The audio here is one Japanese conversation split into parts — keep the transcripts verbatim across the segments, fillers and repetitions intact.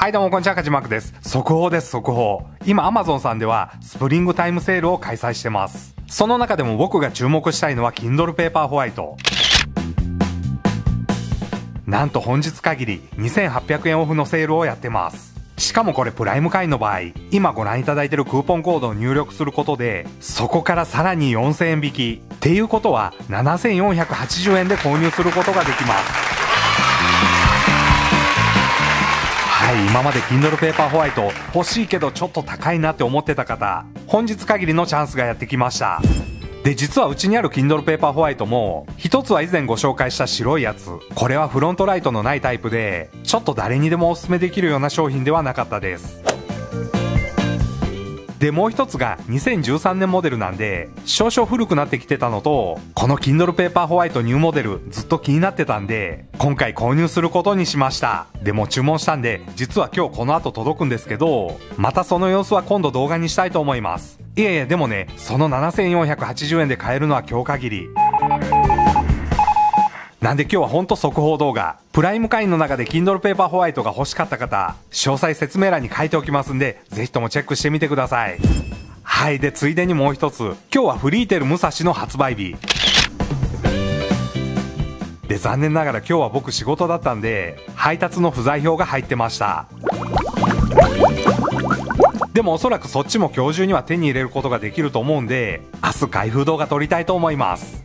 はいどうもこんにちは、カジマークです。速報です、速報。今 Amazon さんではスプリングタイムセールを開催してます。その中でも僕が注目したいのは Kindle Paperwhite。 なんと本日限りにせんはっぴゃくえんオフのセールをやってます。しかもこれプライム会員の場合、今ご覧いただいているクーポンコードを入力することで、そこからさらによんせんえん引きっていうことはななせんよんひゃくはちじゅうえんで購入することができます。はい、今まで Kindle Paperwhite欲しいけどちょっと高いなって思ってた方、本日限りのチャンスがやってきました。で、実はうちにある Kindle Paperwhiteも、一つは以前ご紹介した白いやつ、これはフロントライトのないタイプで、ちょっと誰にでもおすすめできるような商品ではなかったです。で、もう一つがにせんじゅうさんねんモデルなんで、少々古くなってきてたのと、この Kindle Paperwhiteニューモデルずっと気になってたんで、今回購入することにしました。でも注文したんで、実は今日この後届くんですけど、またその様子は今度動画にしたいと思います。いやいや、でもね、そのななせんよんひゃくはちじゅうえんで買えるのは今日限りなんで、今日はほんと速報動画。プライム会員の中で Kindle Paperwhiteが欲しかった方、詳細説明欄に書いておきますんで、ぜひともチェックしてみてください。はい、でついでにもう一つ、今日はフリーテル武蔵の発売日で、残念ながら今日は僕仕事だったんで、配達の不在票が入ってました。でもおそらくそっちも今日中には手に入れることができると思うんで、明日開封動画撮りたいと思います。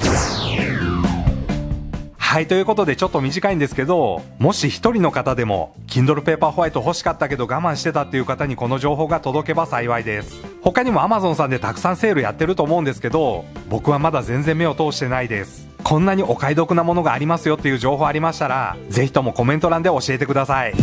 はい、ということでちょっと短いんですけど、もし一人の方でも Kindle Paperwhite欲しかったけど我慢してたっていう方にこの情報が届けば幸いです。他にも Amazon さんでたくさんセールやってると思うんですけど、僕はまだ全然目を通してないです。こんなにお買い得なものがありますよっていう情報ありましたら、ぜひともコメント欄で教えてください。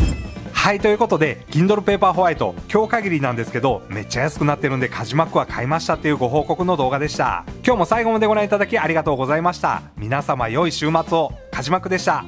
はい、ということで Kindle Paperwhite今日限りなんですけど、めっちゃ安くなってるんでカジマックは買いましたっていうご報告の動画でした。今日も最後までご覧いただきありがとうございました。皆様良い週末を。カジマックでした。